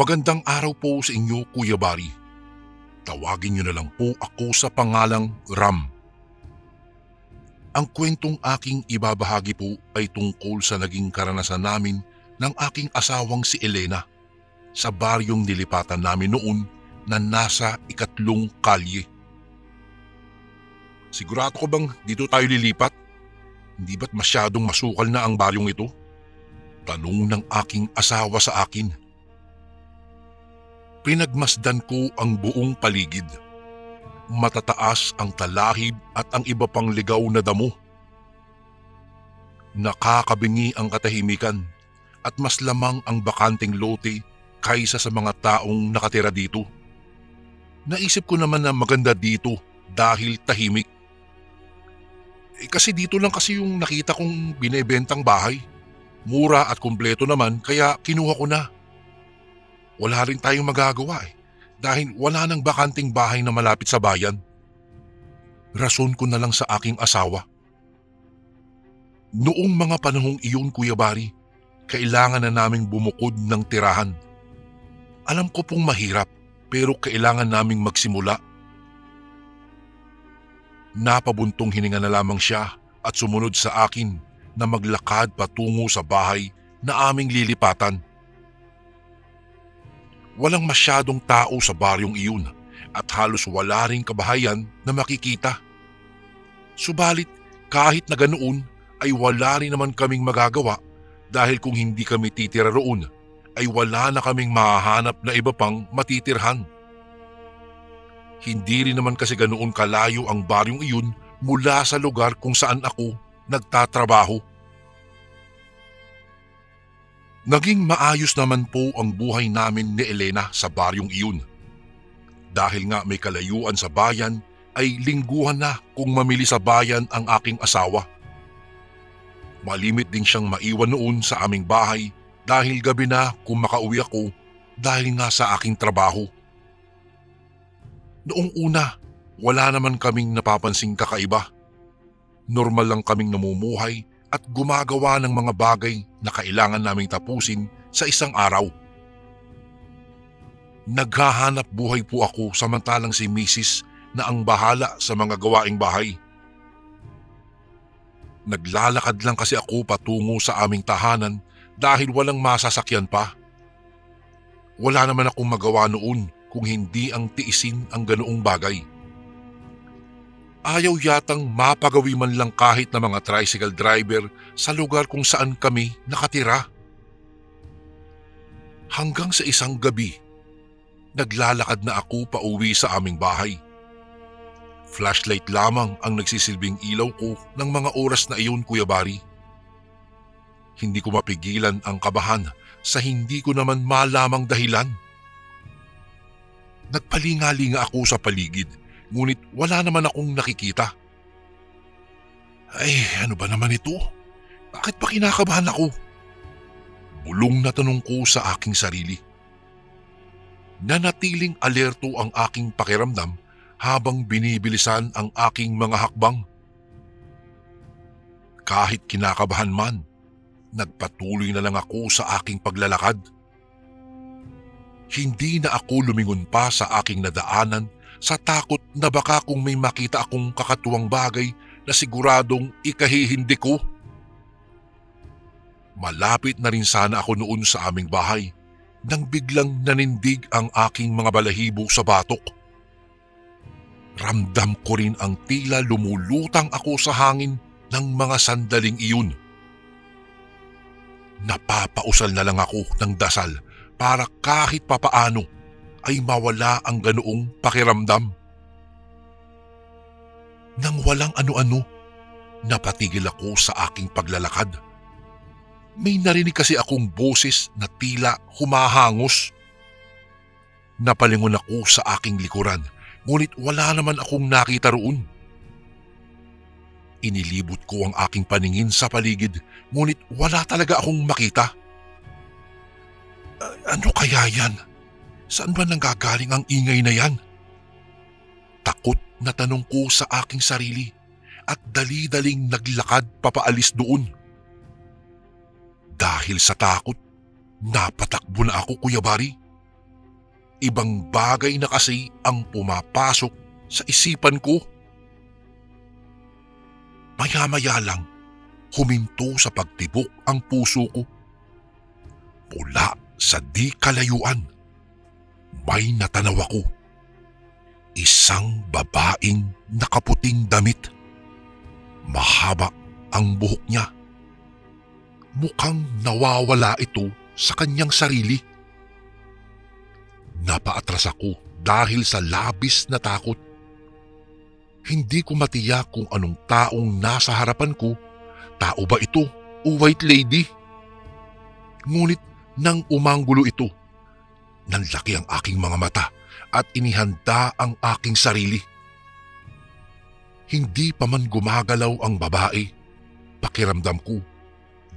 Magandang araw po sa inyo, Kuya Barry. Tawagin niyo na lang po ako sa pangalang Ram. Ang kwentong aking ibabahagi po ay tungkol sa naging karanasan namin ng aking asawang si Elena sa baryong nilipatan namin noon na nasa 3 kalye. Sigurado ko bang dito tayo lilipat? Hindi ba't masyadong masukal na ang baryong ito? Tanong ng aking asawa sa akin. Pinagmasdan ko ang buong paligid. Matataas ang talahib at ang iba pang ligaw na damo. Nakakabingi ang katahimikan at mas lamang ang bakanteng lote kaysa sa mga taong nakatira dito. Naisip ko naman na maganda dito dahil tahimik. Kasi dito lang kasi yung nakita kong binebentang bahay. Mura at kumpleto naman kaya kinuha ko na. Wala rin tayong magagawa dahil wala nang bakanting bahay na malapit sa bayan. Rason ko na lang sa aking asawa. Noong mga panahong iyon, Kuya Barry, kailangan na naming bumukod ng tirahan. Alam ko pong mahirap pero kailangan naming magsimula. Napabuntong hininga na lamang siya at sumunod sa akin na maglakad patungo sa bahay na aming lilipatan. Walang masyadong tao sa baryong iyon at halos wala ring kabahayan na makikita. Subalit kahit na ganoon ay wala rin naman kaming magagawa dahil kung hindi kami titira roon ay wala na kaming mahahanap na iba pang matitirhan. Hindi rin naman kasi ganoon kalayo ang baryong iyon mula sa lugar kung saan ako nagtatrabaho. Naging maayos naman po ang buhay namin ni Elena sa baryong iyon. Dahil nga may kalayuan sa bayan ay lingguhan na kung mamili sa bayan ang aking asawa. Malimit din siyang maiwan noon sa aming bahay dahil gabi na kung makauwi ako dahil nga sa aking trabaho. Noong una, wala naman kaming napapansing kakaiba. Normal lang kaming namumuhay at gumagawa ng mga bagay na kailangan naming tapusin sa isang araw. Naghahanap buhay po ako samantalang si Mrs. na ang bahala sa mga gawaing bahay. Naglalakad lang kasi ako patungo sa aming tahanan dahil walang masasakyan pa. Wala naman akong magawa noon kung hindi ang tiisin ang ganoong bagay. Ayaw yatang mapagawi man lang kahit na mga tricycle driver sa lugar kung saan kami nakatira. Hanggang sa isang gabi, naglalakad na ako pauwi sa aming bahay. Flashlight lamang ang nagsisilbing ilaw ko ng mga oras na iyon, Kuya Barry. Hindi ko mapigilan ang kabahan sa hindi ko naman malamang dahilan. Nagpalingalinga ako sa paligid. Ngunit wala naman akong nakikita. Ay, ano ba naman ito? Bakit pa kinakabahan ako? Bulong na tanong ko sa aking sarili. Nanatiling alerto ang aking pakiramdam habang binibilisan ang aking mga hakbang. Kahit kinakabahan man, nagpatuloy na lang ako sa aking paglalakad. Hindi na ako lumingon pa sa aking nadaanan sa takot na baka kung may makita akong kakatuwang bagay na siguradong ikahihindi ko. Malapit na rin sana ako noon sa aming bahay nang biglang nanindig ang aking mga balahibo sa batok. Ramdam ko rin ang tila lumulutang ako sa hangin ng mga sandaling iyon. Napapausal na lang ako ng dasal para kahit papaano ay mawala ang ganoong pakiramdam. Nang walang ano-ano, napatigil ako sa aking paglalakad. May narinig kasi akong boses na tila humahangos. Napalingon ako sa aking likuran, ngunit wala naman akong nakita roon. Inilibot ko ang aking paningin sa paligid, ngunit wala talaga akong makita. Ano kaya yan? Saan ba nanggagaling ang ingay na yan? Takot na tanong ko sa aking sarili at dali-daling naglakad papaalis doon. Dahil sa takot, napatakbo na ako, Kuya Barry. Ibang bagay na kasi ang pumapasok sa isipan ko. Maya-maya lang, huminto sa pagtibok ang puso ko. Mula sa di kalayuan, may natanaw ako. Isang babaeng nakaputing damit. Mahaba ang buhok niya. Mukhang nawawala ito sa kanyang sarili. Napaatras ako dahil sa labis na takot. Hindi ko matiyak kung anong taong nasa harapan ko. Tao ba ito o white lady? Ngunit nang umanggulo ito, nanlaki ang aking mga mata at inihanda ang aking sarili. Hindi pa man gumagalaw ang babae, pakiramdam ko,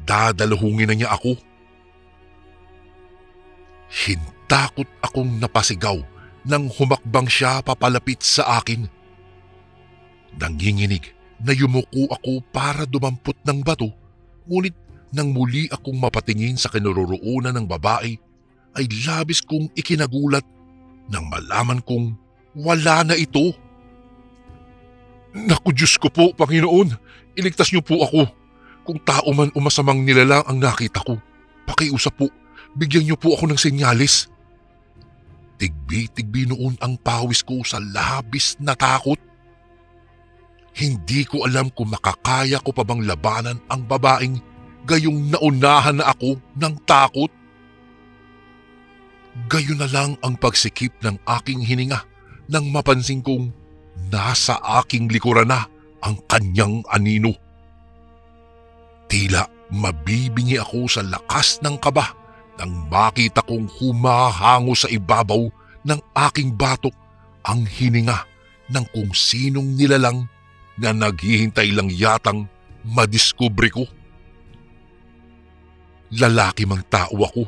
dadaluhungin na niya ako. Hintakot akong napasigaw nang humakbang siya papalapit sa akin. Nanginginig na yumuko ako para dumampot ng bato, ngunit nang muli akong mapatingin sa kinaroroonan ng babae ay labis kong ikinagulat nang malaman kong wala na ito. Naku Diyos ko po, Panginoon, iligtas niyo po ako. Kung tao man o masamang nilalang ang nakita ko, pakiusap po, bigyan niyo po ako ng senyales. Tigbi-tigbi noon ang pawis ko sa labis na takot. Hindi ko alam kung makakaya ko pa bang labanan ang babaeng gayong naunahan na ako ng takot. Gayon na lang ang pagsikip ng aking hininga nang mapansin kong nasa aking likuran na ang kanyang anino. Tila mabibingi ako sa lakas ng kaba nang makita kong humahango sa ibabaw ng aking batok ang hininga ng kung sinong nilalang na naghihintay lang yatang madiskubre ko. Lalaki mang tao ako,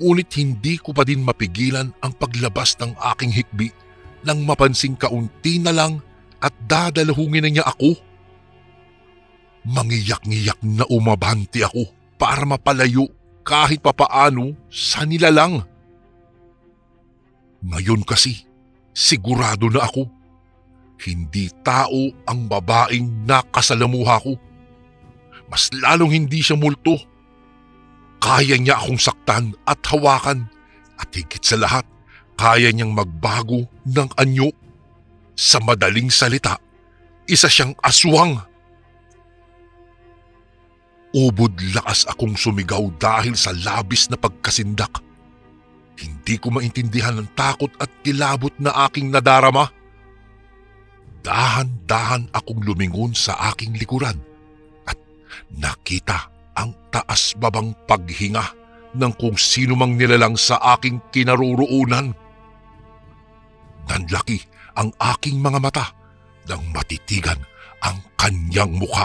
ngunit hindi ko pa din mapigilan ang paglabas ng aking hikbi nang mapansin kaunti na lang at dadalahungin na niya ako. Mangiyak-ngiyak na umabanti ako para mapalayo kahit papaano sa nilalang. Ngayon kasi, sigurado na ako. Hindi tao ang babaeng nakasalamuha ko. Mas lalong hindi siya multo. Kaya niya akong saktan at hawakan at higit sa lahat, kaya niyang magbago ng anyo. Sa madaling salita, isa siyang aswang. Ubod lakas akong sumigaw dahil sa labis na pagkasindak. Hindi ko maintindihan ng takot at kilabot na aking nadarama. Dahan-dahan akong lumingon sa aking likuran at nakita ang taas-babang paghinga ng kung sino mang nilalang sa aking kinaroroonan. Nanlaki ang aking mga mata nang matitigan ang kanyang mukha.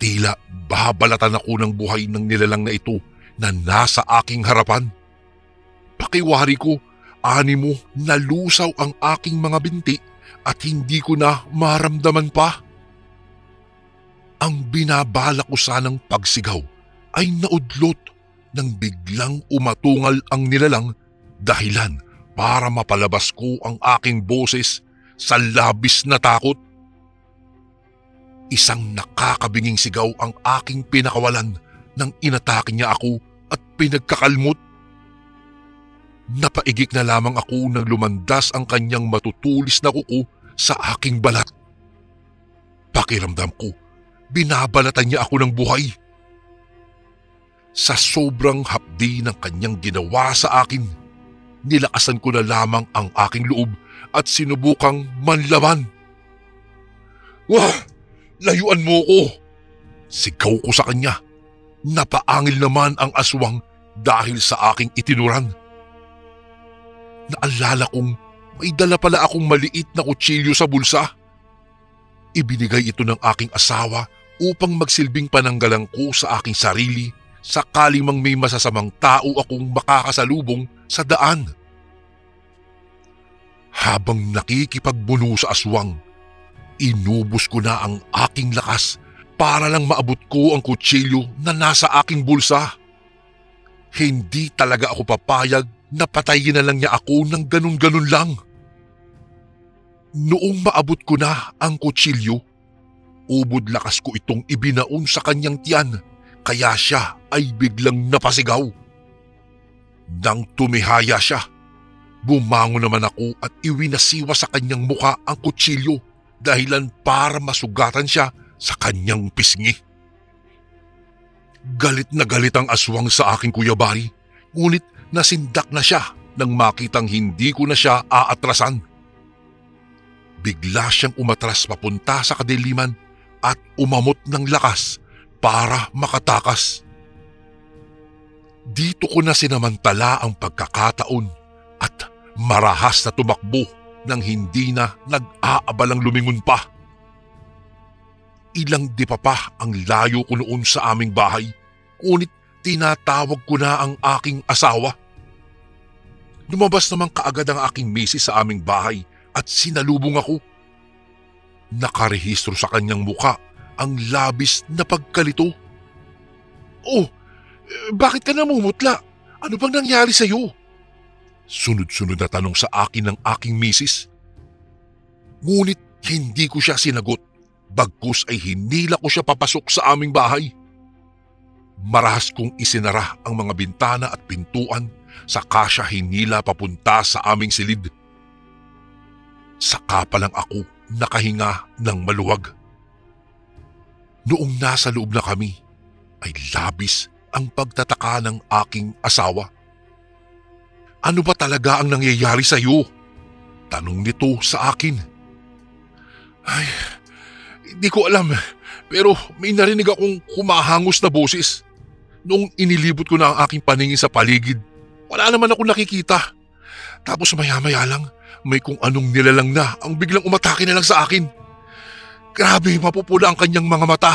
Tila babalatan ako ng buhay ng nilalang na ito na nasa aking harapan. Pakiwari ko, animo nalusaw ang aking mga binti at hindi ko na maramdaman pa. Ang binabala ko sanang pagsigaw ay naudlot nang biglang umatungal ang nilalang dahilan para mapalabas ko ang aking boses sa labis na takot. Isang nakakabinging sigaw ang aking pinakawalan nang inatake niya ako at pinagkakalmot. Napaigik na lamang ako nang lumandas ang kanyang matutulis na kuko sa aking balat. Pakiramdam ko, binabalatan niya ako ng buhay. Sa sobrang hapdi ng kanyang ginawa sa akin, nilakasan ko na lamang ang aking loob at sinubukang manlaban. Wah! Layuan mo ko! Sigaw ko sa kanya. Napaangil naman ang aswang dahil sa aking itinuran. Naalala kong may dala pala akong maliit na kutsilyo sa bulsa. Ibinigay ito ng aking asawa upang magsilbing pananggalang ko sa aking sarili sakaling mang may masasamang tao akong makakasalubong sa daan. Habang nakikipagbuno sa aswang, inubos ko na ang aking lakas para lang maabot ko ang kutsilyo na nasa aking bulsa. Hindi talaga ako papayag napatayin na lang niya ako ng ganun-ganun lang. Noong maabot ko na ang kutsilyo, ubod lakas ko itong ibinaon sa kanyang tiyan kaya siya ay biglang napasigaw. Nang tumihaya siya, bumangon naman ako at iwinasiwa sa kanyang mukha ang kutsilyo dahilan para masugatan siya sa kanyang pisngi. Galit na galit ang aswang sa aking Kuya Barry, ngunit nasindak na siya nang makitang hindi ko na siya aatrasan. Bigla siyang umatras papunta sa kadiliman at umamot ng lakas para makatakas. Dito ko na sinamantala ang pagkakataon at marahas na tumakbo nang hindi na nag-aabalang lumingon pa. Ilang di pa ang layo ko noon sa aming bahay, ngunit tinatawag ko na ang aking asawa. Lumabas naman kaagad ang aking misis sa aming bahay at sinalubong ako. Nakarehistro sa kanyang muka ang labis na pagkalito. "Oh, bakit ka namumutla? Ano bang nangyari sa iyo?" Sunod-sunod na tanong sa akin ng aking misis. Ngunit hindi ko siya sinagot. Bagkus ay hinila ko siya papasok sa aming bahay. Marahas kong isinara ang mga bintana at pintuan, saka siya hinila papunta sa aming silid. Saka pa lang ako nakahinga ng maluwag. Noong nasa loob na kami, ay labis ang pagtataka ng aking asawa. "Ano ba talaga ang nangyayari sa iyo?" tanong nito sa akin. "Ay, hindi ko alam, pero may narinig akong humahangos na boses. Noong inilibot ko na ang aking paningin sa paligid, wala naman akong nakikita. Tapos maya-maya lang, may kung anong nilalang na ang biglang umatake na lang sa akin. Grabe, mapupula ang kanyang mga mata.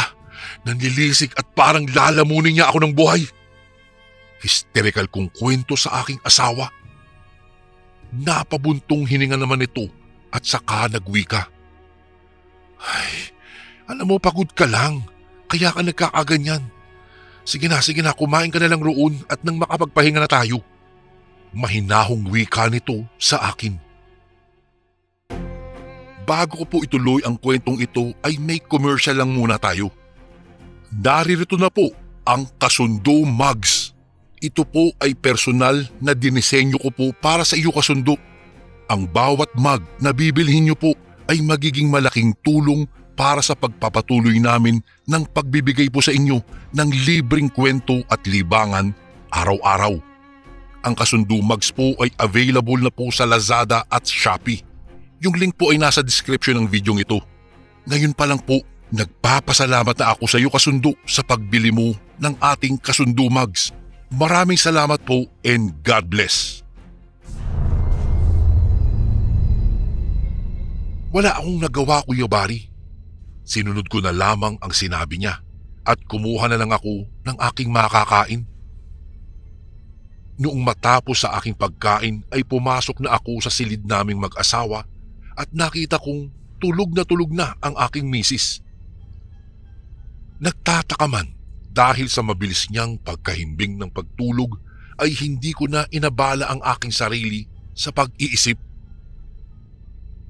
Nanlilisik at parang lalamunin niya ako ng buhay." Hysterical kong kwento sa aking asawa. Napabuntong hininga naman ito at saka nagwika. "Ay, alam mo, pagod ka lang. Kaya ka nagkakaganyan. Sige na, kumain ka na lang roon at nang makapagpahinga na tayo." Mahinahong wika nito sa akin. Bago ko po ituloy ang kwentong ito ay may commercial lang muna tayo. Daririto na po ang Kasundo Mugs. Ito po ay personal na dinisenyo ko po para sa iyo kasundo. Ang bawat mug na bibilhin niyo po ay magiging malaking tulong para sa pagpapatuloy namin ng pagbibigay po sa inyo ng libreng kwento at libangan araw-araw. Ang Kasundo Mugs po ay available na po sa Lazada at Shopee. Yung link po ay nasa description ng video ito. Ngayon pa lang po, nagpapasalamat na ako sa iyo kasundo sa pagbili mo ng ating Kasundo Mugs. Maraming salamat po and God bless. Wala akong nagawa, Kuya Barry. Sinunod ko na lamang ang sinabi niya at kumuha na lang ako ng aking makakain. Noong matapos sa aking pagkain ay pumasok na ako sa silid naming mag-asawa at nakita kong tulog na ang aking misis. Nagtataka man dahil sa mabilis niyang pagkahimbing ng pagtulog ay hindi ko na inabala ang aking sarili sa pag-iisip.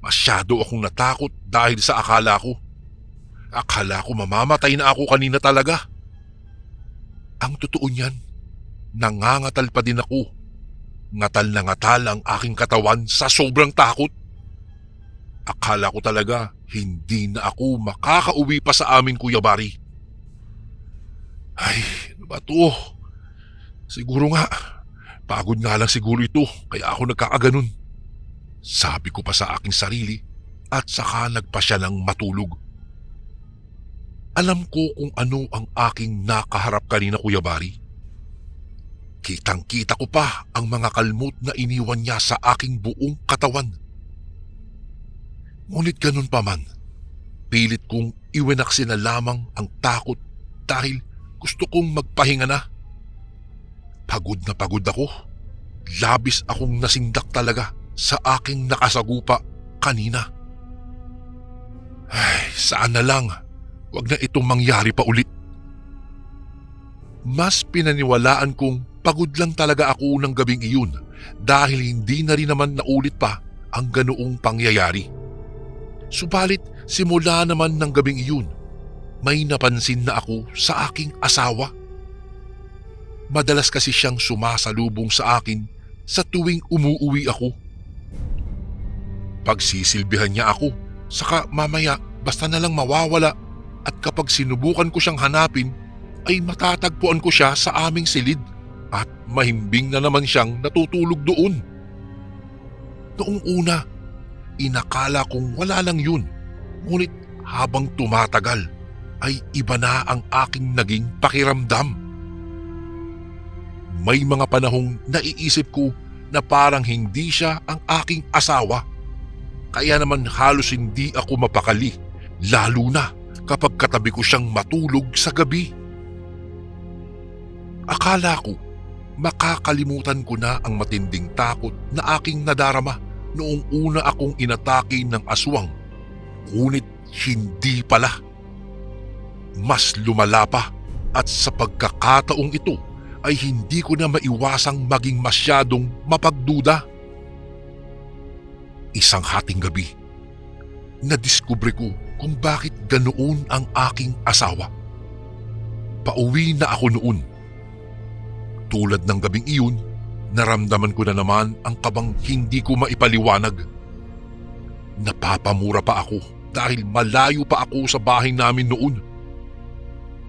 Masyado akong natakot dahil sa akala ko mamamatay na ako kanina talaga. Ang totoo niyan, nangangatal pa din ako. Ngatal na ngatal ang aking katawan sa sobrang takot. Akala ko talaga hindi na ako makakauwi pa sa amin, Kuya Barry. Ay, ano ba to? Siguro nga, pagod nga lang siguro ito kaya ako nagkakaganon. Sabi ko pa sa aking sarili at saka nagpasya ng matulog. Alam ko kung ano ang aking nakaharap kanina, Kuya Barry. Kitang-kita ko pa ang mga kalmot na iniwan niya sa aking buong katawan. Ngunit ganun pa man, pilit kong iwinaksin na lamang ang takot dahil gusto kong magpahinga na. Pagod na pagod ako. Labis akong nasindak talaga sa aking nakasagupa kanina. Ay, saan na lang. Huwag na itong mangyari pa ulit. Mas pinaniwalaan kong pagod lang talaga ako ng gabing iyon dahil hindi na rin naman naulit pa ang ganoong pangyayari. Subalit simula naman ng gabing iyon, may napansin na ako sa aking asawa. Madalas kasi siyang sumasalubong sa akin sa tuwing umuuwi ako. Pagsisilbihan niya ako, saka mamaya basta na lang mawawala, at kapag sinubukan ko siyang hanapin ay matatagpuan ko siya sa aming silid at mahimbing na naman siyang natutulog doon. Noong una, inakala kong wala lang yun, ngunit habang tumatagal ay iba na ang aking naging pakiramdam. May mga panahong naiisip ko na parang hindi siya ang aking asawa, kaya naman halos hindi ako mapakali, lalo na kapag katabi ko siyang matulog sa gabi. Akala ko makakalimutan ko na ang matinding takot na aking nadarama noong una akong inatake ng aswang. Ngunit hindi pala. Mas lumala pa, at sa pagkakataong ito ay hindi ko na maiwasang maging masyadong mapagduda. Isang hating gabi, nadiskubre ko kung bakit ganoon ang aking asawa. Pauwi na ako noon. Tulad ng gabing iyon, naramdaman ko na naman ang kabang hindi ko maipaliwanag. Napapamura pa ako dahil malayo pa ako sa bahay namin noon.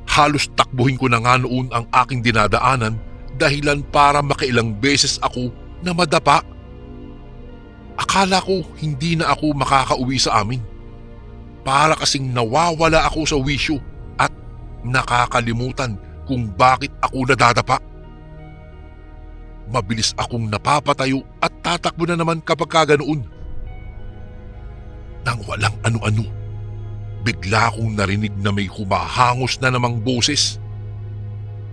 Halos takbuhin ko na nga noon ang aking dinadaanan, dahilan para makailang beses ako na madapa. Akala ko hindi na ako makakauwi sa amin. Para kasing nawawala ako sa wisyo at nakakalimutan kung bakit ako nadadapa. Mabilis akong napapatayo at tatakbo na naman kapag kaganoon. Nang walang ano-ano, bigla akong narinig na may humahangos na namang boses.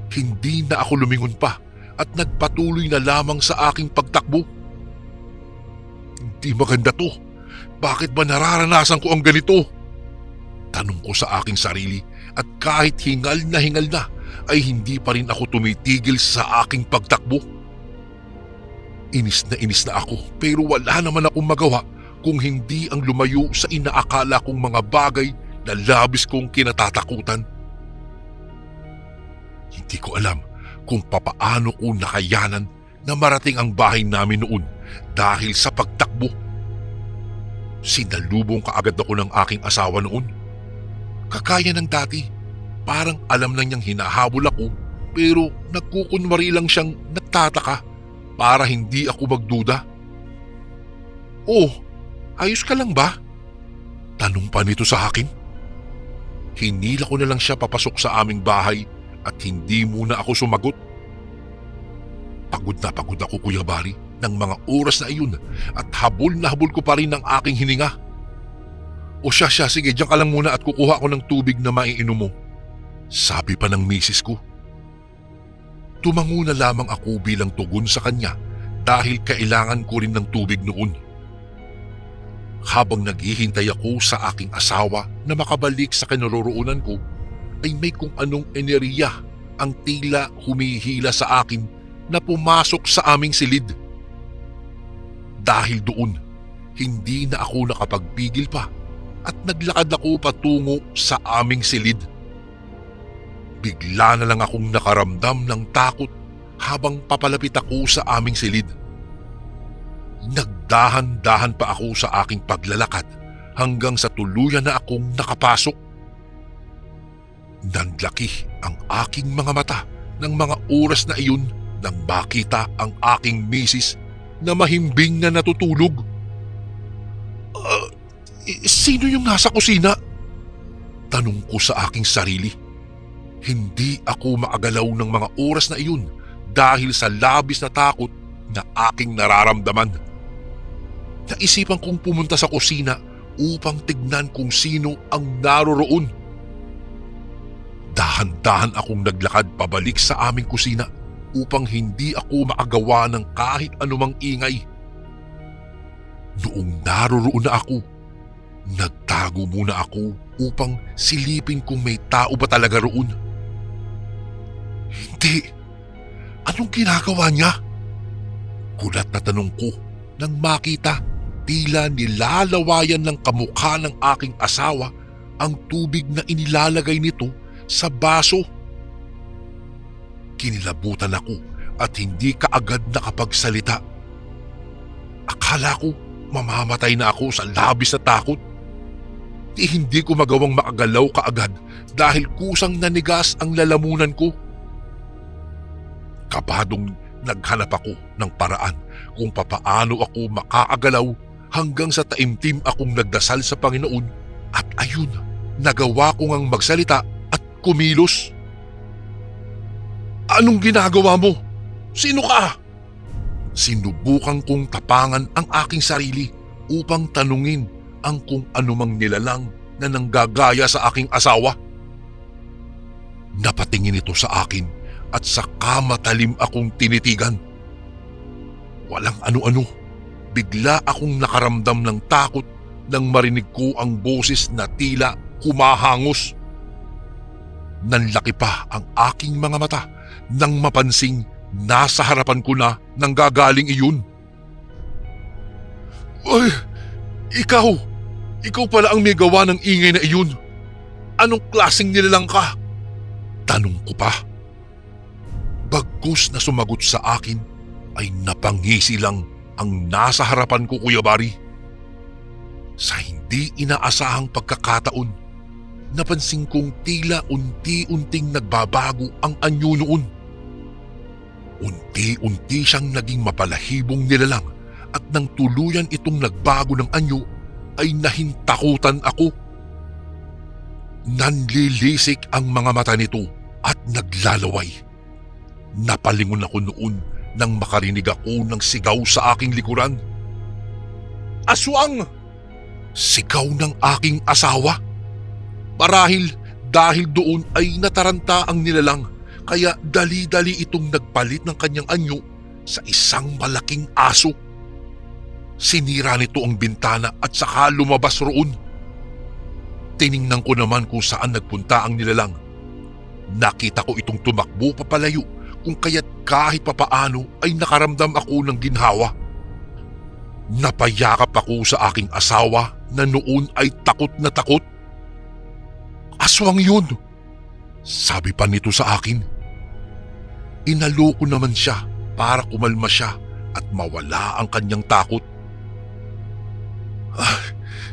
Hindi na ako lumingon pa at nagpatuloy na lamang sa aking pagtakbo. Hindi maganda to. Bakit ba nararanasan ko ang ganito? Tanong ko sa aking sarili, at kahit hingal na ay hindi pa rin ako tumitigil sa aking pagtakbo. Inis na ako, pero wala naman akong magawa kung hindi ang lumayo sa inaakala kong mga bagay na labis kong kinatatakutan. Hindi ko alam kung papaano ko nakayanan na marating ang bahay namin noon dahil sa pagtakbo. Sinalubong kaagad ako ng aking asawa noon. Kakaya ng dati, parang alam na niyang hinahabol ako, pero nagkukunwari lang siyang nagtataka para hindi ako magduda. "Oh, ayos ka lang ba?" tanong pa nito sa akin. Hinila ko na lang siya papasok sa aming bahay at hindi muna ako sumagot. Pagod na pagod ako, Kuya Barry, ng mga oras na iyon, at habol na habol ko pa rin ang aking hininga. "O siya, sige, diyan ka lang muna at kukuha ako ng tubig na maiinom mo," sabi pa ng misis ko. Tumango na lamang ako bilang tugon sa kanya dahil kailangan ko rin ng tubig noon. Habang naghihintay ako sa aking asawa na makabalik sa kinaroroonan ko, ay may kung anong enerhiya ang tila humihila sa akin na pumasok sa aming silid. Dahil doon, hindi na ako nakapagpigil pa at naglakad ako patungo sa aming silid. Bigla na lang akong nakaramdam ng takot habang papalapit ako sa aming silid. Nagdahan-dahan pa ako sa aking paglalakad hanggang sa tuluyan na akong nakapasok. Nanlaki ang aking mga mata ng mga oras na iyon nang makita ang aking misis na mahimbing na natutulog. Sino yung nasa kusina?" tanong ko sa aking sarili. Hindi ako maagalaw ng mga oras na iyon dahil sa labis na takot na aking nararamdaman. Naisipan kong pumunta sa kusina upang tignan kung sino ang naroroon. Dahan-dahan akong naglakad pabalik sa aming kusina upang hindi ako maagawa ng kahit anumang ingay. Noong naroroon na ako, nagtago muna ako upang silipin kung may tao ba talaga roon. Hindi. Anong ginagawa niya? Nagulat na tanong ko nang makita tila nilalawayan ng kamukha ng aking asawa ang tubig na inilalagay nito sa baso. Kinilabutan ako at hindi kaagad nakapagsalita. Akala ko mamamatay na ako sa labis na takot. Hindi ko magawang makagalaw kaagad dahil kusang nanigas ang lalamunan ko. Kabadong naghanap ako ng paraan kung papaano ako makaagalaw hanggang sa taimtim akong nagdasal sa Panginoon at ayun, nagawa ko ngang magsalita at kumilos. Anong ginagawa mo? Sino ka? Sinubukan kong tapangan ang aking sarili upang tanungin ang kung anumang nilalang na nanggagaya sa aking asawa. Napatingin ito sa akin at saka matalim akong tinitigan. Walang ano-ano, bigla akong nakaramdam ng takot nang marinig ko ang boses na tila humahangos. Nanlaki pa ang aking mga mata nang mapansing nasa harapan ko na nanggagaling iyon. Ay, ikaw! Ikaw pala ang may gawa ng ingay na iyon. Anong klaseng nilalang ka? Tanong ko pa. Bagkus na sumagot sa akin ay napangisi lang ang nasa harapan ko, Kuya Barry. Sa hindi inaasahang pagkakataon, napansin kong tila unti-unting nagbabago ang anyo noon. Unti-unti siyang naging mapalahibong nilalang at nang tuluyan itong nagbago ng anyo ay nahintakutan ako. Nanlilisik ang mga mata nito at naglalaway. Napalingon ako noon nang makarinig ako ng sigaw sa aking likuran. Aswang! Sigaw ng aking asawa? Marahil dahil doon ay nataranta ang nilalang kaya dali-dali itong nagpalit ng kanyang anyo sa isang malaking aso. Sinira nito ang bintana at saka lumabas roon. Tiningnan ko naman kung saan nagpunta ang nilalang. Nakita ko itong tumakbo papalayo kung kaya't kahit papaano ay nakaramdam ako ng ginhawa. Napayakap ako sa aking asawa na noon ay takot na takot. Aswang yun! Sabi pa nito sa akin. Inaloko naman siya para kumalma siya at mawala ang kanyang takot. Ah,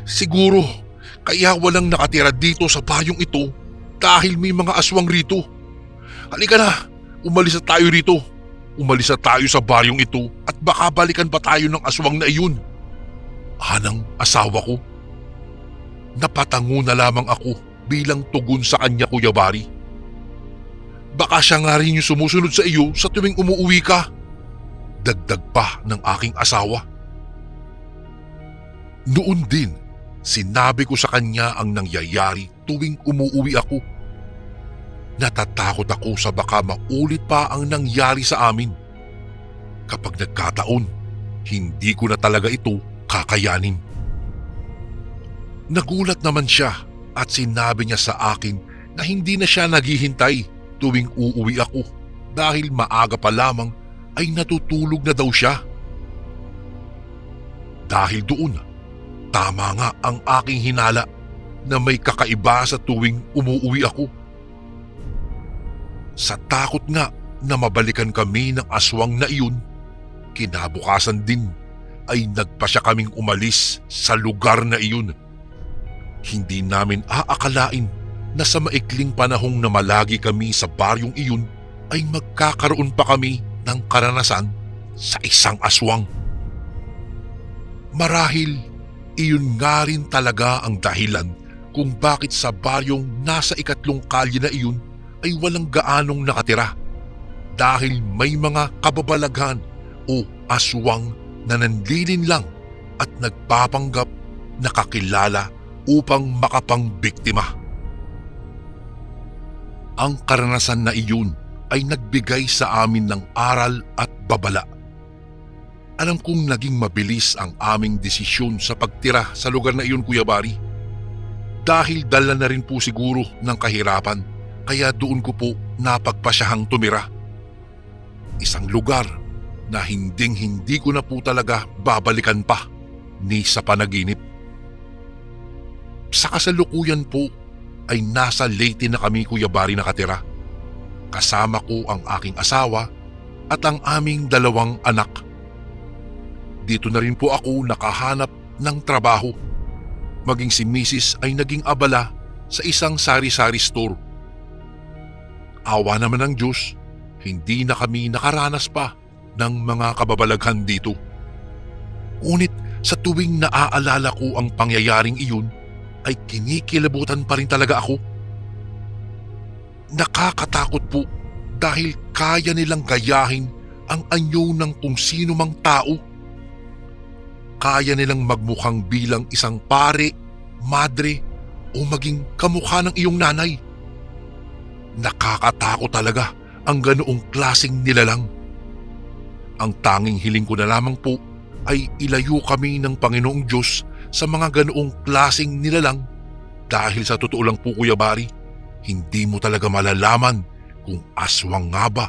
siguro kaya walang nakatira dito sa bayong ito dahil may mga aswang rito. Halika na! Umalis na tayo rito. Umalis na tayo sa baryong ito at baka balikan pa tayo ng aswang na iyon. Hanang asawa ko. Napatango na lamang ako bilang tugon sa kanya, Kuya Barry. Baka siya nga rin yung sumusunod sa iyo sa tuwing umuwi ka. Dagdag pa ng aking asawa. Noon din, sinabi ko sa kanya ang nangyayari tuwing umuwi ako. Natatakot ako sa baka maulit pa ang nangyari sa amin. Kapag nagkataon, hindi ko na talaga ito kakayanin. Nagulat naman siya at sinabi niya sa akin na hindi na siya naghihintay tuwing uuwi ako dahil maaga pa lamang ay natutulog na daw siya. Dahil doon, tama nga ang aking hinala na may kakaiba sa tuwing umuwi ako. Sa takot nga na mabalikan kami ng aswang na iyon, kinabukasan din ay nagpasya kaming umalis sa lugar na iyon. Hindi namin aakalain na sa maikling panahong na malagi kami sa baryong iyon ay magkakaroon pa kami ng karanasan sa isang aswang. Marahil iyon nga rin talaga ang dahilan kung bakit sa baryong nasa 3 kalye na iyon ay walang gaanong nakatira dahil may mga kababalaghan o aswang na nandilin lang at nagpapanggap na kakilala upang makapangbiktima. Ang karanasan na iyon ay nagbigay sa amin ng aral at babala. Alam kong naging mabilis ang aming desisyon sa pagtira sa lugar na iyon, Kuya Barry. Dahil dala na rin po siguro ng kahirapan, kaya doon ko po napagpasyahang tumira. Isang lugar na hinding-hindi ko na po talaga babalikan pa ni sa panaginip. Sa kasalukuyan po ay nasa Leyte na kami, Kuya Barry, nakatira. Kasama ko ang aking asawa at ang aming dalawang anak. Dito na rin po ako nakahanap ng trabaho. Maging si Mrs. ay naging abala sa isang sari-sari store. Awa naman ng Diyos, hindi na kami nakaranas pa ng mga kababalaghan dito. Ngunit sa tuwing naaalala ko ang pangyayaring iyon, ay kinikilabutan pa rin talaga ako. Nakakatakot po dahil kaya nilang gayahin ang anyo ng kung sino mang tao. Kaya nilang magmukhang bilang isang pare, madre o maging kamukha ng iyong nanay. Nakakatakot talaga ang ganoong klaseng nilalang. Ang tanging hiling ko na lamang po ay ilayo kami ng Panginoong Diyos sa mga ganoong klaseng nilalang dahil sa totoo lang po, Kuya Barry, hindi mo talaga malalaman kung aswang nga ba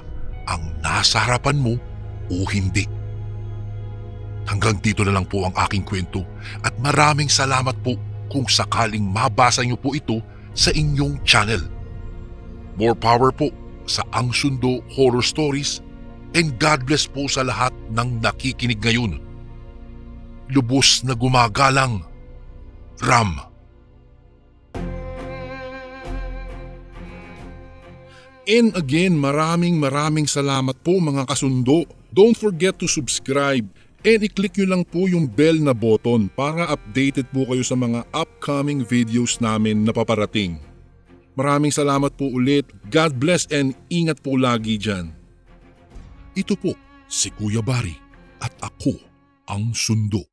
ang nasa harapan mo o hindi. Hanggang dito na lang po ang aking kwento at maraming salamat po kung sakaling mabasa niyo po ito sa inyong channel. More power po sa Ang Sundo Horror Stories and God bless po sa lahat ng nakikinig ngayon. Lubos na gumagalang, Ram. And again, maraming salamat po mga kasundo. Don't forget to subscribe and i-click nyo lang po yung bell na button para updated po kayo sa mga upcoming videos namin na paparating. Maraming salamat po ulit. God bless and ingat po lagi dyan. Ito po si Kuya Barry at ako, Ang Sundo.